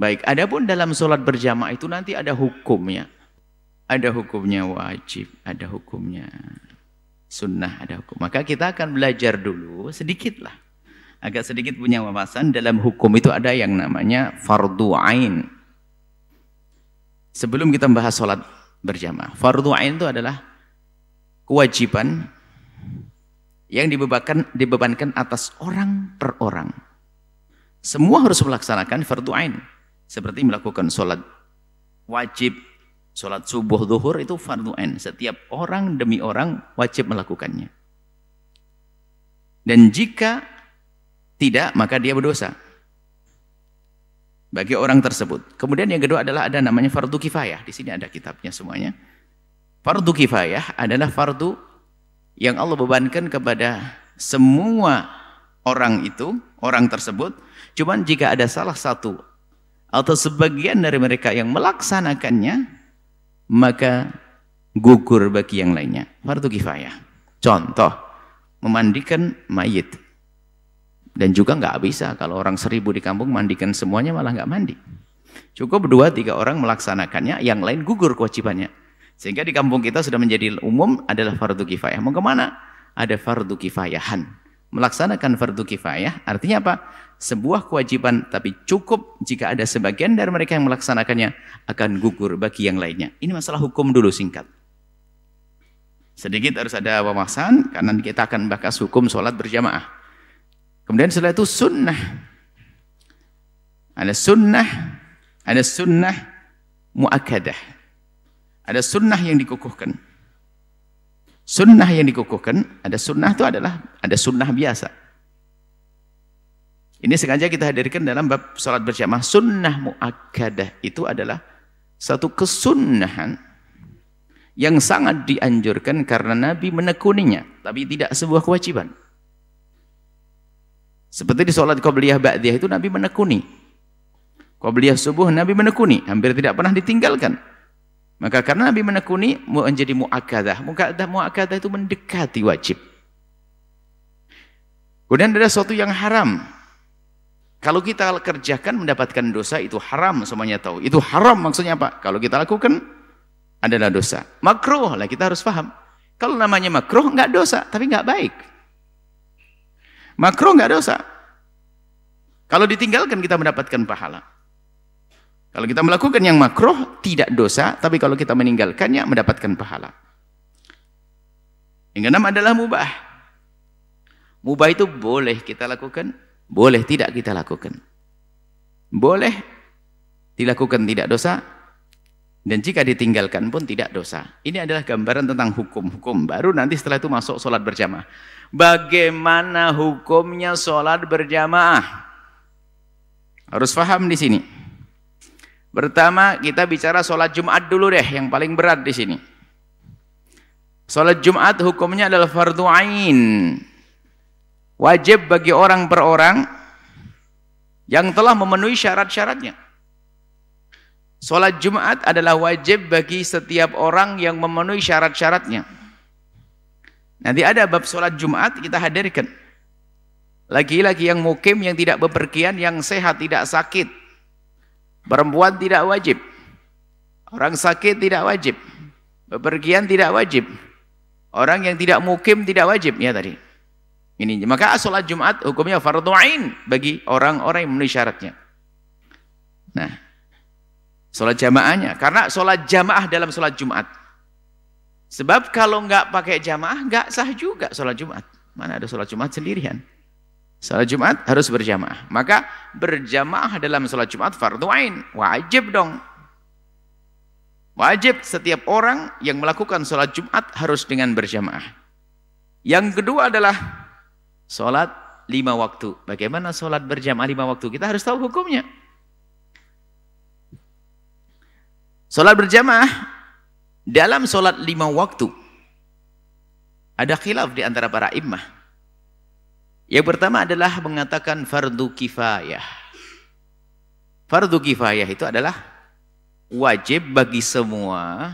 Baik, adapun dalam sholat berjamaah itu nanti ada hukumnya. Ada hukumnya wajib, ada hukumnya sunnah, ada hukum. Maka kita akan belajar dulu sedikitlah, agak sedikit punya wawasan dalam hukum itu ada yang namanya fardu ain. Sebelum kita membahas sholat berjamaah, fardu ain itu adalah kewajiban yang dibebankan atas orang per orang. Semua harus melaksanakan fardu ain, seperti melakukan sholat wajib. Sholat subuh, zuhur itu fardu ain. Setiap orang demi orang wajib melakukannya. Dan jika tidak, maka dia berdosa bagi orang tersebut. Kemudian yang kedua adalah ada namanya fardu kifayah. Di sini ada kitabnya semuanya. Fardu kifayah adalah fardu yang Allah bebankan kepada semua orang itu, orang tersebut. Cuman jika ada salah satu atau sebagian dari mereka yang melaksanakannya, maka gugur bagi yang lainnya. Fardu kifayah. Contoh, memandikan mayit. Dan juga nggak bisa kalau orang 1000 di kampung mandikan semuanya, malah nggak mandi. Cukup 2-3 orang melaksanakannya, yang lain gugur kewajibannya. Sehingga di kampung kita sudah menjadi umum adalah fardu kifayah. Mau kemana? Ada fardu kifayahan. Melaksanakan fardu kifayah artinya apa? Sebuah kewajiban, tapi cukup jika ada sebagian dari mereka yang melaksanakannya, akan gugur bagi yang lainnya. Ini masalah hukum dulu singkat. Sedikit harus ada wawasan karena kita akan bahas hukum sholat berjamaah. Kemudian setelah itu sunnah. Ada sunnah, ada sunnah muakkadah. Ada sunnah yang dikukuhkan. Sunnah yang dikukuhkan, ada sunnah itu adalah ada sunnah biasa. Ini sengaja kita hadirkan dalam bab sholat berjamaah. Sunnah muakkadah itu adalah satu kesunnahan yang sangat dianjurkan karena Nabi menekuninya, tapi tidak sebuah kewajiban. Seperti di sholat qabliyah ba'diyah itu Nabi menekuni. Qabliyah subuh Nabi menekuni, hampir tidak pernah ditinggalkan. Maka karena Nabi menekuni, menjadi mu'akkadah. Mu'akkadah itu mendekati wajib. Kemudian ada sesuatu yang haram. Kalau kita kerjakan mendapatkan dosa, itu haram, semuanya tahu. Itu haram maksudnya apa? Kalau kita lakukan adalah dosa. Makruh lah, kita harus paham. Kalau namanya makruh, nggak dosa, tapi nggak baik. Makruh nggak dosa. Kalau ditinggalkan kita mendapatkan pahala. Kalau kita melakukan yang makruh, tidak dosa, tapi kalau kita meninggalkannya, mendapatkan pahala. Yang keenam adalah mubah. Mubah itu boleh kita lakukan, boleh tidak kita lakukan. Boleh dilakukan tidak dosa, dan jika ditinggalkan pun tidak dosa. Ini adalah gambaran tentang hukum-hukum. Baru nanti setelah itu masuk sholat berjamaah. Bagaimana hukumnya sholat berjamaah? Harus paham di sini. Pertama kita bicara sholat Jumat dulu deh, yang paling berat di sini. Sholat Jumat hukumnya adalah fardu ain, wajib bagi orang per orang yang telah memenuhi syarat-syaratnya. Sholat Jumat adalah wajib bagi setiap orang yang memenuhi syarat-syaratnya. Nanti ada bab sholat Jumat kita hadirkan. Laki-laki yang mukim, yang tidak bepergian, yang sehat tidak sakit. Perempuan tidak wajib, orang sakit tidak wajib, bepergian tidak wajib, orang yang tidak mukim tidak wajib. Ya tadi, ini maka sholat Jumat hukumnya fardu ain bagi orang-orang yang memenuhi syaratnya. Nah, sholat jamaahnya, karena sholat jamaah dalam sholat Jumat. Sebab kalau nggak pakai jamaah nggak sah juga sholat Jumat. Mana ada sholat Jumat sendirian? Salat Jumat harus berjamaah. Maka berjamaah dalam salat Jumat fardu ain, wajib dong. Wajib setiap orang yang melakukan salat Jumat harus dengan berjamaah. Yang kedua adalah salat 5 waktu. Bagaimana salat berjamaah 5 waktu? Kita harus tahu hukumnya. Salat berjamaah dalam salat 5 waktu ada khilaf di antara para immah. Yang pertama adalah mengatakan fardu kifayah. Fardu kifayah itu adalah wajib bagi semua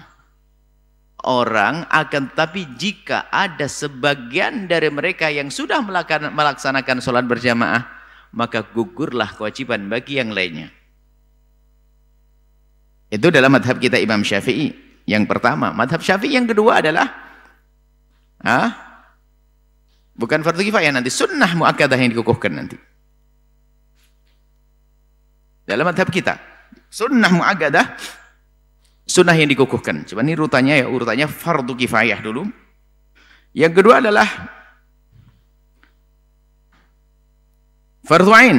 orang, akan tapi jika ada sebagian dari mereka yang sudah melaksanakan sholat berjamaah, maka gugurlah kewajiban bagi yang lainnya. Itu dalam madhab kita Imam Syafi'i yang pertama. Madhab Syafi'i yang kedua adalah bukan fardu kifayah, nanti sunnah muakkadah yang dikukuhkan nanti. Dalam madhab kita sunnah muakkadah, sunnah yang dikukuhkan. Cuma ini urutannya ya, urutannya fardu kifayah dulu. Yang kedua adalah fardu ain.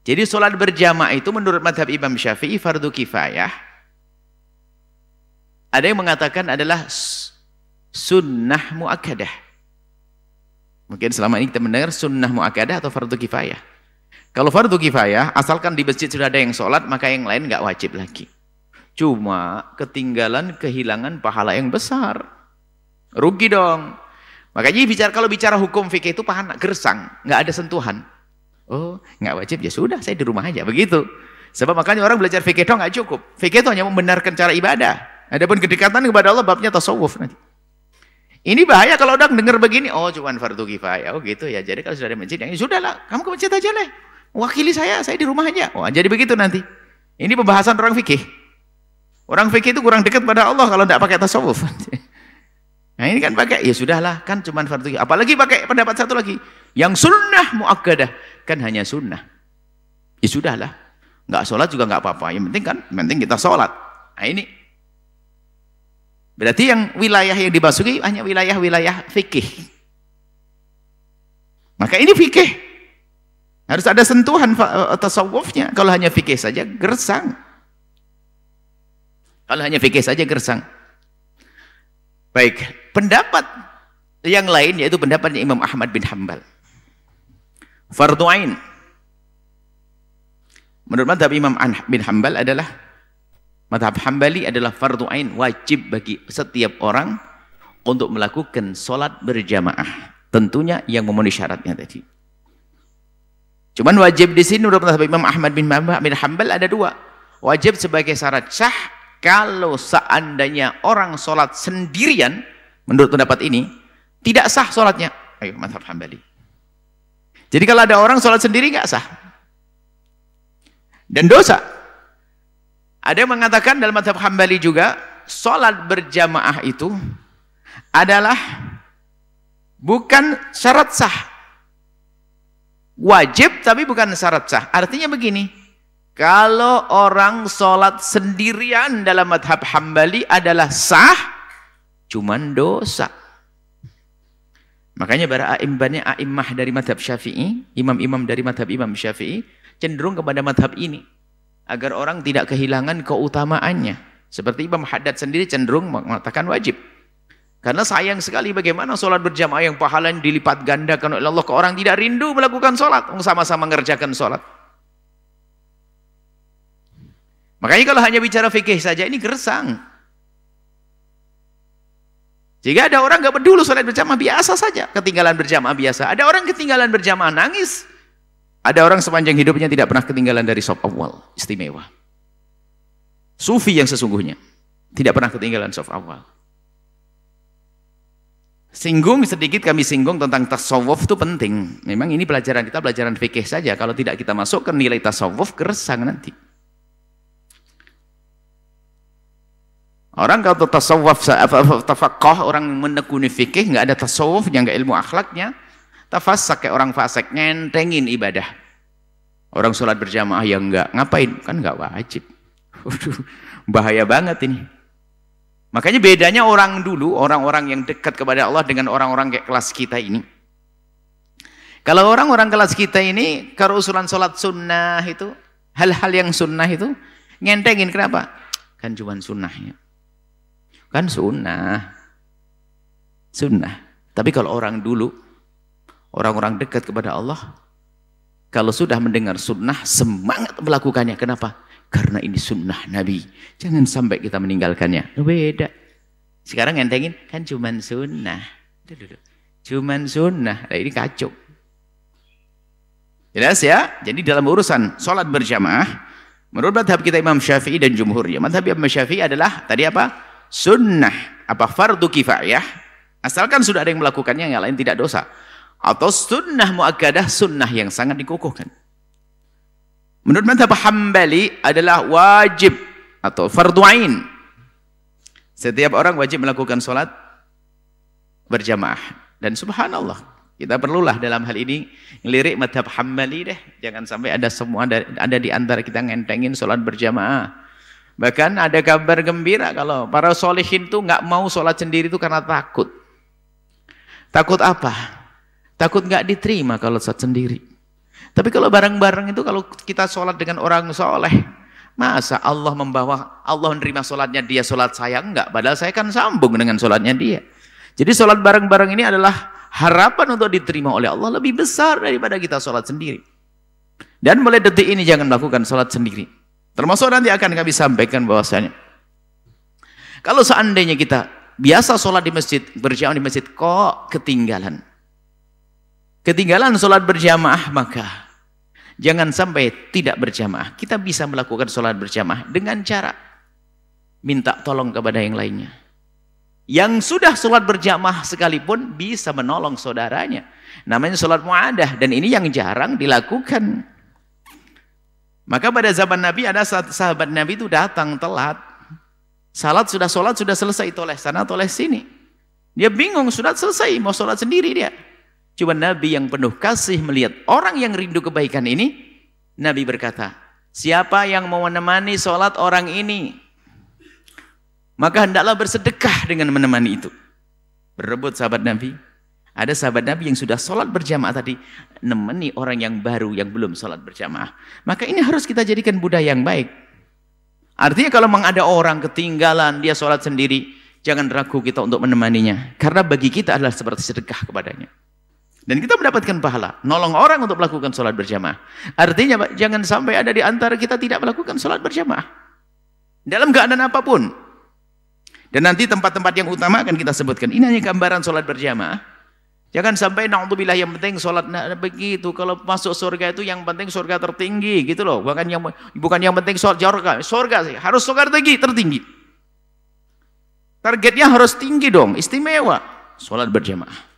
Jadi sholat berjamaah itu menurut madhab Imam Syafi'i fardu kifayah. Ada yang mengatakan adalah sunnah muakkadah. Mungkin selama ini kita mendengar sunnah muakkadah atau fardu kifayah. Kalau fardu kifayah, asalkan di masjid sudah ada yang sholat, maka yang lain nggak wajib lagi. Cuma ketinggalan, kehilangan pahala yang besar. Rugi dong. Makanya bicara, kalau bicara hukum fikih itu paham gersang, nggak ada sentuhan. Oh, nggak wajib, ya sudah, saya di rumah aja, begitu. Sebab makanya orang belajar fikih itu nggak cukup. Fikih itu hanya membenarkan cara ibadah. Adapun kedekatan kepada Allah babnya tasawuf nanti. Ini bahaya kalau orang dengar begini, oh cuman fardu kifayah, oh gitu ya. Jadi kalau sudah ada masjid, ya sudahlah, kamu ke masjid aja lah. Wakili saya di rumah aja. Oh, jadi begitu nanti. Ini pembahasan orang fikih. Orang fikih itu kurang dekat pada Allah kalau tidak pakai tasawuf. Nah ini kan pakai, ya sudahlah, kan cuman fardu. Apalagi pakai pendapat satu lagi, yang sunnah muakkadah, kan hanya sunnah. Ya sudahlah, nggak sholat juga nggak apa-apa. Yang penting kan, yang penting kita sholat. Nah ini, berarti yang wilayah yang dimasuki hanya wilayah-wilayah fikih. Maka ini fikih, harus ada sentuhan tasawufnya. Kalau hanya fikih saja gersang. Kalau hanya fikih saja gersang. Baik, pendapat yang lain yaitu pendapatnya Imam Ahmad bin Hanbal. Fardu ain menurut madhab Imam bin Hanbal adalah, madhab Hambali adalah fardu ain, wajib bagi setiap orang untuk melakukan sholat berjamaah, tentunya yang memenuhi syaratnya tadi. Cuman wajib di sini menurut madhab Imam Ahmad bin Hanbal ada dua. Wajib sebagai syarat sah. Kalau seandainya orang sholat sendirian, menurut pendapat ini, tidak sah sholatnya. Ayo, madhab Hambali. Jadi kalau ada orang sholat sendiri, nggak sah. Dan dosa. Ada yang mengatakan dalam madhab Hambali juga, sholat berjamaah itu adalah bukan syarat sah. Wajib, tapi bukan syarat sah. Artinya begini, kalau orang sholat sendirian dalam madhab Hambali adalah sah, cuman dosa. Makanya para a'immah dari madhab Syafi'i, imam-imam dari madhab Imam Syafi'i, cenderung kepada madhab ini, agar orang tidak kehilangan keutamaannya. Seperti Imam Haddad sendiri cenderung mengatakan wajib. Karena sayang sekali bagaimana sholat berjamaah yang pahalanya dilipat gandakan oleh Allah, ke orang tidak rindu melakukan sholat, sama-sama mengerjakan sholat. Makanya kalau hanya bicara fikih saja ini gersang. Jika ada orang nggak peduli sholat berjamaah biasa saja, ketinggalan berjamaah biasa. Ada orang ketinggalan berjamaah nangis. Ada orang sepanjang hidupnya tidak pernah ketinggalan dari shaf awal, istimewa. Sufi yang sesungguhnya tidak pernah ketinggalan shaf awal. Singgung sedikit, kami singgung tentang tasawuf itu penting. Memang ini pelajaran kita pelajaran fikih saja. Kalau tidak kita masukkan nilai tasawuf, gersang nanti. Orang kalau tasawuf, tafaqah, orang menekuni fikih, nggak ada tasawufnya, nggak ilmu akhlaknya, tafasak kayak orang fasik, ngentengin ibadah. Orang sholat berjamaah yang nggak ngapain, kan nggak wajib. Waduh, bahaya banget ini. Makanya bedanya orang dulu, orang-orang yang dekat kepada Allah dengan orang-orang kayak kelas kita ini. Kalau orang-orang kelas kita ini, kalau usulan sholat sunnah itu, hal-hal yang sunnah itu, ngentengin. Kenapa? Kan cuma sunnahnya. Kan sunnah, sunnah. Tapi kalau orang dulu, orang-orang dekat kepada Allah, kalau sudah mendengar sunnah, semangat melakukannya. Kenapa? Karena ini sunnah Nabi. Jangan sampai kita meninggalkannya. Beda. Sekarang entengin, kan cuman sunnah. Cuman sunnah. Nah, ini kacau. Jelas ya? Jadi dalam urusan sholat berjamaah, menurut madhab kita Imam Syafi'i dan jumhurnya, madhab Imam Syafi'i adalah tadi apa? Sunnah, apa fardu kifayah, asalkan sudah ada yang melakukannya, yang lain tidak dosa. Atau sunnah muakkadah, sunnah yang sangat dikukuhkan. Menurut mazhab Hambali adalah wajib atau fardhu ain. Setiap orang wajib melakukan sholat berjamaah. Dan subhanallah, kita perlulah dalam hal ini ngelirik mazhab Hambali deh. Jangan sampai ada semua ada di antara kita ngentengin sholat berjamaah. Bahkan ada kabar gembira kalau para solehin tuh nggak mau sholat sendiri itu karena takut. Takut apa? Takut nggak diterima kalau sholat sendiri. Tapi kalau bareng-bareng itu, kalau kita sholat dengan orang soleh, masa Allah membawa, Allah menerima sholatnya dia, sholat saya enggak, padahal saya kan sambung dengan sholatnya dia. Jadi sholat bareng-bareng ini adalah harapan untuk diterima oleh Allah lebih besar daripada kita sholat sendiri. Dan mulai detik ini jangan melakukan sholat sendiri. Termasuk nanti akan kami sampaikan bahwasanya kalau seandainya kita biasa sholat di masjid, berjamaah di masjid, kok ketinggalan sholat berjamaah, maka jangan sampai tidak berjamaah. Kita bisa melakukan sholat berjamaah dengan cara minta tolong kepada yang lainnya. Yang sudah sholat berjamaah sekalipun bisa menolong saudaranya. Namanya sholat mu'adah, dan ini yang jarang dilakukan. Maka pada zaman Nabi ada sahabat Nabi itu datang telat. Sholat sudah selesai, toleh sana toleh sini. Dia bingung, sudah selesai, mau sholat sendiri dia. Cuma Nabi yang penuh kasih melihat orang yang rindu kebaikan ini, Nabi berkata, siapa yang mau menemani sholat orang ini, maka hendaklah bersedekah dengan menemani itu. Berebut sahabat Nabi. Ada sahabat Nabi yang sudah sholat berjamaah tadi, nemeni orang yang baru yang belum sholat berjamaah. Maka ini harus kita jadikan budaya yang baik. Artinya kalau memang ada orang ketinggalan, dia sholat sendiri, jangan ragu kita untuk menemaninya. Karena bagi kita adalah seperti sedekah kepadanya. Dan kita mendapatkan pahala, nolong orang untuk melakukan sholat berjamaah. Artinya jangan sampai ada di antara kita tidak melakukan sholat berjamaah. Dalam keadaan apapun. Dan nanti tempat-tempat yang utama akan kita sebutkan. Ini hanya gambaran sholat berjamaah. Jangan sampai na'udzubillah yang penting sholat begitu. Kalau masuk surga itu yang penting surga tertinggi gitu loh. Bukan yang penting sholat surga. Surga harus surga tertinggi. Targetnya harus tinggi dong, istimewa. Sholat berjamaah.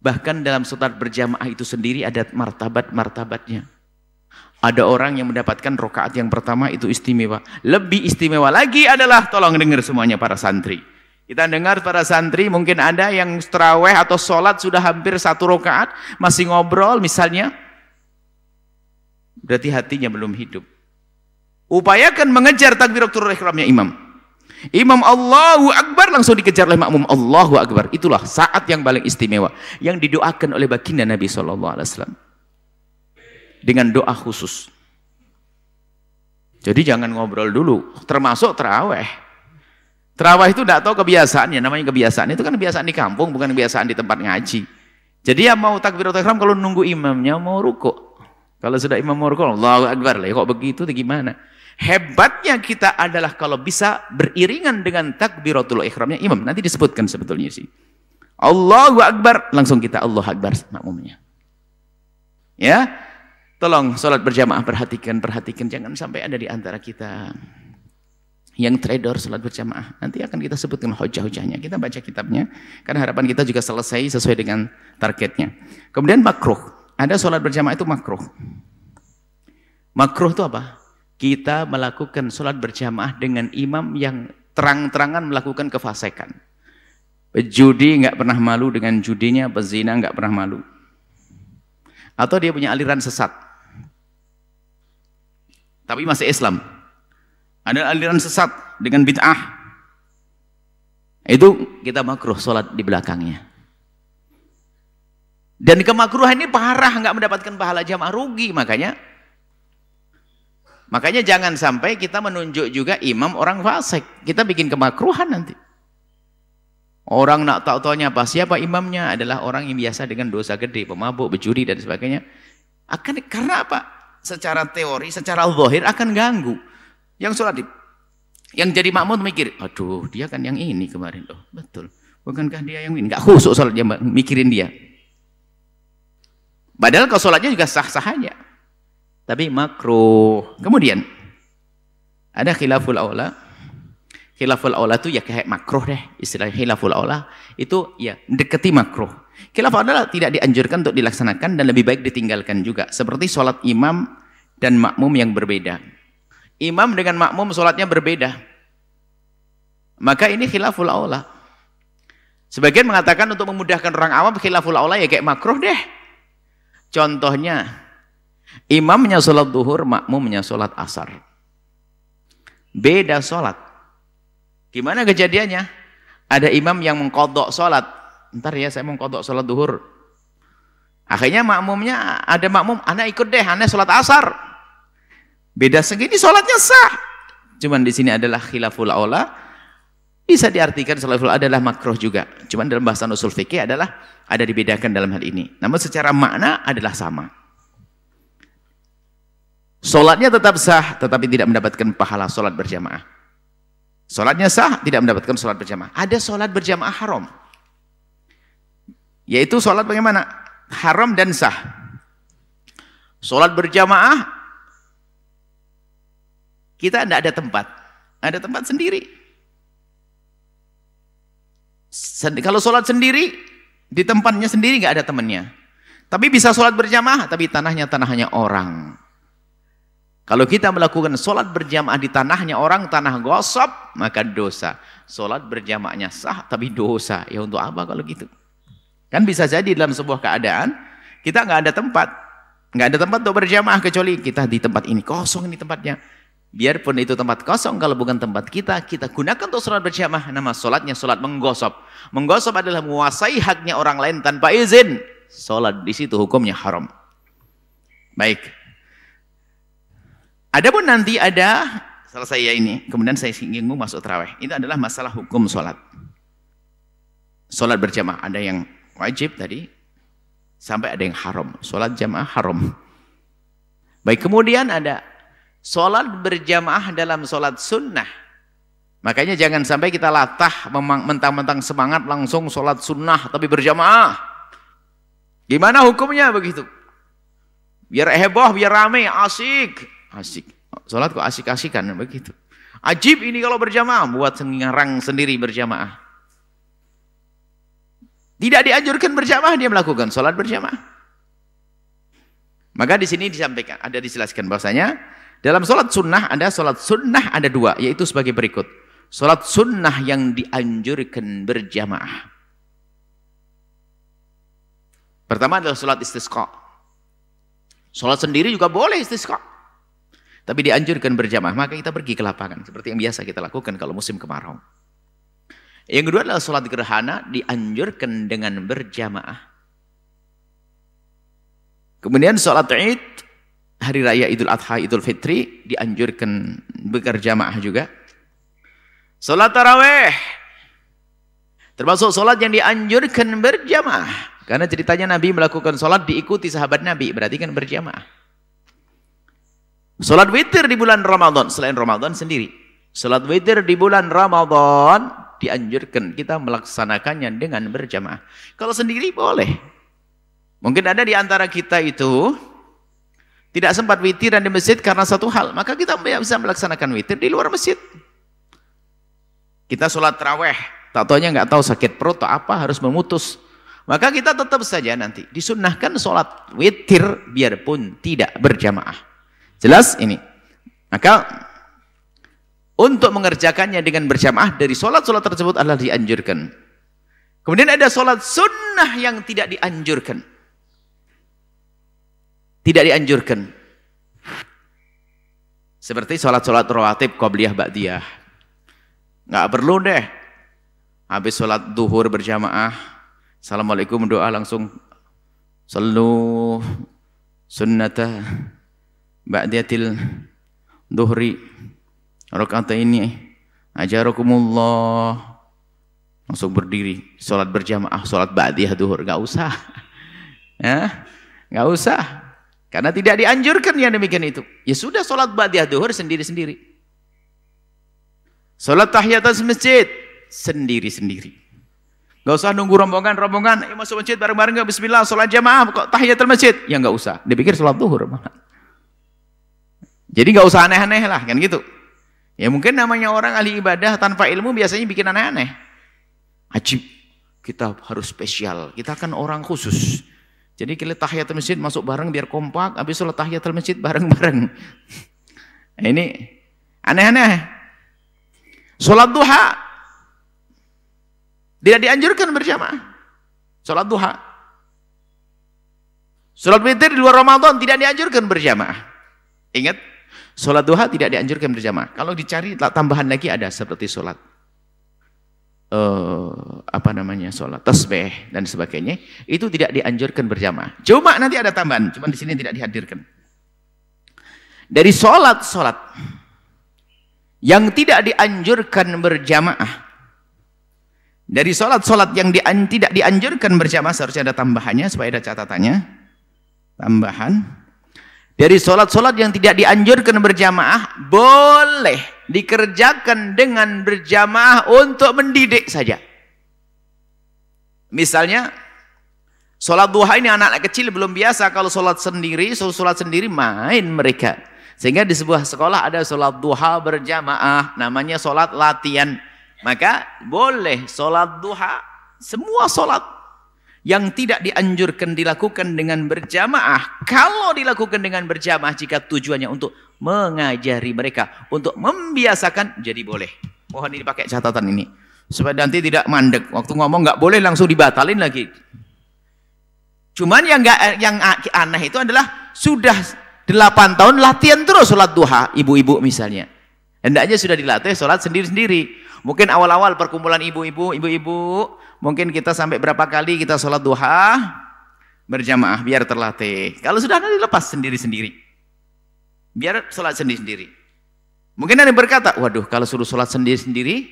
Bahkan dalam sholat berjamaah itu sendiri ada martabat-martabatnya. Ada orang yang mendapatkan rokaat yang pertama itu istimewa. Lebih istimewa lagi adalah, tolong dengar semuanya para santri. Kita dengar para santri, mungkin ada yang terawih atau sholat sudah hampir satu rokaat, masih ngobrol misalnya. Berarti hatinya belum hidup. Upayakan mengejar takbiratul ihramnya imam. Imam Allahu Akbar langsung dikejar oleh makmum Allahu Akbar. Itulah saat yang paling istimewa yang didoakan oleh baginda Nabi SAW dengan doa khusus. Jadi jangan ngobrol dulu, termasuk terawih. Terawih itu tidak tahu kebiasaannya, namanya kebiasaan itu kan kebiasaan di kampung, bukan kebiasaan di tempat ngaji. Jadi ya mau takbiratul ihram kalau nunggu imamnya mau rukuk. Kalau sudah imam mau rukuk, Allahu Akbar lah. Kok begitu? Gimana? Hebatnya kita adalah kalau bisa beriringan dengan takbiratul ihramnya imam. Nanti disebutkan sebetulnya sih. Allahu Akbar, langsung kita Allahu Akbar makmumnya. Ya, tolong sholat berjamaah perhatikan, jangan sampai ada di antara kita yang trader sholat berjamaah. Nanti akan kita sebutkan hujah-hujahnya. Kita baca kitabnya, karena harapan kita juga selesai sesuai dengan targetnya. Kemudian makruh, ada sholat berjamaah itu makruh. Makruh itu apa? Kita melakukan sholat berjamaah dengan imam yang terang-terangan melakukan kefasekan. Judi nggak pernah malu dengan judinya, pezina nggak pernah malu. Atau dia punya aliran sesat. Tapi masih Islam. Ada aliran sesat dengan bid'ah. Itu kita makruh sholat di belakangnya. Dan kemakruhan ini parah, nggak mendapatkan pahala jamaah, rugi makanya. Makanya jangan sampai kita menunjuk juga imam orang fasik. Kita bikin kemakruhan nanti. Orang nak tahu taunya apa? Siapa imamnya? Adalah orang yang biasa dengan dosa gede, pemabuk, berjudi dan sebagainya. Karena apa? Secara teori, secara zahir akan ganggu. Yang sholat, yang jadi makmum mikir, aduh dia kan yang ini kemarin. Oh, betul. Bukankah dia yang ini? Enggak khusyuk sholatnya, mikirin dia. Padahal kalau sholatnya juga sah-sah aja. Tapi makruh. Kemudian ada khilaful aula. khilaful aula itu ya kayak makruh deh, istilahnya khilaful aula itu ya deketi makruh. Khilaful aula tidak dianjurkan untuk dilaksanakan dan lebih baik ditinggalkan juga, seperti sholat imam dan makmum yang berbeda. Imam dengan makmum sholatnya berbeda, maka ini khilaful aula. Sebagian mengatakan untuk memudahkan orang awam khilaful aula ya kayak makruh deh. Contohnya imamnya sholat duhur, makmumnya sholat asar, beda sholat. Gimana kejadiannya? Ada imam yang mengkodok sholat, ntar ya saya mengkodok sholat duhur, akhirnya makmumnya, ada makmum, anak ikut deh, anak sholat asar, beda segini sholatnya sah. Cuman di sini adalah khilaful aula, bisa diartikan khilaful aula adalah makruh juga, cuman dalam bahasa usul fikih adalah ada dibedakan dalam hal ini, namun secara makna adalah sama. Sholatnya tetap sah tetapi tidak mendapatkan pahala sholat berjamaah. Sholatnya sah, tidak mendapatkan sholat berjamaah. Ada sholat berjamaah haram, yaitu sholat bagaimana? Haram dan sah. Sholat berjamaah kita tidak ada tempat, ada tempat sendiri. Kalau sholat sendiri di tempatnya sendiri nggak ada temannya, tapi bisa sholat berjamaah tapi tanahnya orang. Kalau kita melakukan sholat berjamaah di tanahnya orang, tanah gosop, maka dosa. Sholat berjamaahnya sah, tapi dosa. Ya untuk apa kalau gitu? Kan bisa jadi dalam sebuah keadaan, kita nggak ada tempat. Nggak ada tempat untuk berjamaah, kecuali kita di tempat ini. Kosong ini tempatnya. Biarpun itu tempat kosong, kalau bukan tempat kita, kita gunakan untuk sholat berjamaah. Nama sholatnya sholat menggosop. Menggosop adalah menguasai haknya orang lain tanpa izin. Sholat di situ hukumnya haram. Baik. Adapun nanti ada, selesai ya ini, kemudian saya singgung masuk tarawih. Itu adalah masalah hukum sholat. Sholat berjamaah, ada yang wajib tadi, sampai ada yang haram. Sholat jamaah haram. Baik, kemudian ada sholat berjamaah dalam sholat sunnah. Makanya jangan sampai kita latah, mentang-mentang semangat langsung sholat sunnah, tapi berjamaah. Gimana hukumnya begitu? Biar heboh, biar rame, asik. Asik, sholat kok asik-asikan begitu. Ajib ini kalau berjamaah, buat ngarang sendiri berjamaah. Tidak dianjurkan berjamaah, dia melakukan sholat berjamaah. Maka di sini disampaikan, ada dijelaskan bahwasanya dalam sholat sunnah ada dua, yaitu sebagai berikut. Sholat sunnah yang dianjurkan berjamaah. Pertama adalah sholat istisqa. Sholat sendiri juga boleh istisqa, tapi dianjurkan berjamaah, maka kita pergi ke lapangan seperti yang biasa kita lakukan kalau musim kemarau. Yang kedua adalah sholat gerhana, dianjurkan dengan berjamaah. Kemudian sholat Id, hari raya Idul Adha, Idul Fitri, dianjurkan berjamaah juga. Sholat taraweh termasuk sholat yang dianjurkan berjamaah, karena ceritanya Nabi melakukan sholat diikuti sahabat Nabi, berarti kan berjamaah. Sholat witir di bulan Ramadan, selain Ramadan sendiri. Sholat witir di bulan Ramadan dianjurkan kita melaksanakannya dengan berjamaah. Kalau sendiri boleh. Mungkin ada di antara kita itu tidak sempat witir dan di masjid karena satu hal, maka kita bisa melaksanakan witir di luar masjid. Kita sholat taraweh, tak taunya nggak tahu sakit perut atau apa harus memutus. Maka kita tetap saja nanti disunnahkan sholat witir biarpun tidak berjamaah. Jelas ini. Maka untuk mengerjakannya dengan berjamaah dari sholat-sholat tersebut adalah dianjurkan. Kemudian ada sholat sunnah yang tidak dianjurkan. Tidak dianjurkan. Seperti sholat-sholat rawatib, qobliyah, ba'diyah. Nggak perlu deh. Habis sholat duhur berjamaah, assalamualaikum, doa langsung selu sunnatah ba'diyatil duhri rakaat ini ajarakumullah, langsung berdiri sholat berjamaah sholat ba'diyah duhur. Nggak usah ya, nggak usah, karena tidak dianjurkan yang demikian itu. Ya sudah, sholat ba'diyah duhur sendiri-sendiri, sholat tahiyatul masjid sendiri-sendiri, nggak usah nunggu rombongan-rombongan masuk masjid bareng-bareng, bismillah sholat jamaah kok tahiyatul masjid, ya nggak usah. Dipikir sholat duhur malah. Jadi nggak usah aneh-aneh lah, kan gitu. Ya mungkin namanya orang ahli ibadah tanpa ilmu biasanya bikin aneh-aneh. Ajib, kita harus spesial, kita kan orang khusus. Jadi kita tahiyatul masjid masuk bareng biar kompak, habis sholat tahiyatul masjid bareng-bareng. Nah, ini aneh-aneh. Sholat duha tidak dianjurkan berjamaah. Sholat duha, sholat witir di luar Ramadan tidak dianjurkan berjamaah. Ingat, sholat duha tidak dianjurkan berjamaah. Kalau dicari tambahan lagi ada seperti sholat sholat tasbih dan sebagainya, itu tidak dianjurkan berjamaah. Cuma nanti ada tambahan, cuma di sini tidak dihadirkan. Dari sholat yang tidak dianjurkan berjamaah, dari sholat yang tidak dianjurkan berjamaah seharusnya ada tambahannya supaya ada catatannya. Tambahan dari sholat yang tidak dianjurkan berjamaah boleh dikerjakan dengan berjamaah untuk mendidik saja. Misalnya sholat duha ini anak-anak kecil belum biasa, kalau sholat sendiri main mereka, sehingga di sebuah sekolah ada sholat duha berjamaah, namanya sholat latihan. Maka boleh sholat duha, semua sholat yang tidak dianjurkan dilakukan dengan berjamaah. Kalau dilakukan dengan berjamaah, jika tujuannya untuk mengajari mereka, untuk membiasakan, jadi boleh. Mohon ini dipakai catatan ini, supaya nanti tidak mandek. Waktu ngomong nggak boleh langsung dibatalin lagi. Cuman yang aneh itu adalah sudah 8 tahun latihan terus sholat duha, ibu-ibu misalnya. Hendaknya sudah dilatih sholat sendiri-sendiri. Mungkin awal-awal perkumpulan ibu-ibu, mungkin kita sampai berapa kali kita sholat duha berjamaah biar terlatih. Kalau sudah nanti lepas sendiri-sendiri, biar sholat sendiri-sendiri. Mungkin ada yang berkata, waduh kalau suruh sholat sendiri-sendiri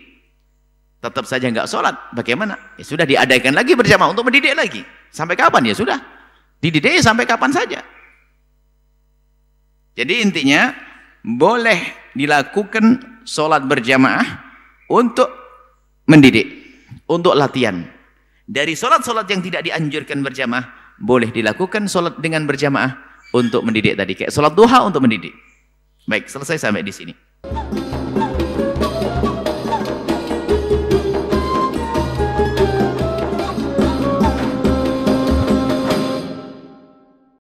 tetap saja nggak sholat, bagaimana? Ya sudah, diadakan lagi berjamaah untuk mendidik lagi. Sampai kapan? Ya sudah, dididik sampai kapan saja. Jadi intinya boleh dilakukan sholat berjamaah untuk mendidik, untuk latihan. Dari sholat yang tidak dianjurkan berjamaah boleh dilakukan sholat dengan berjamaah untuk mendidik tadi, kayak sholat duha untuk mendidik. Baik, selesai sampai di sini.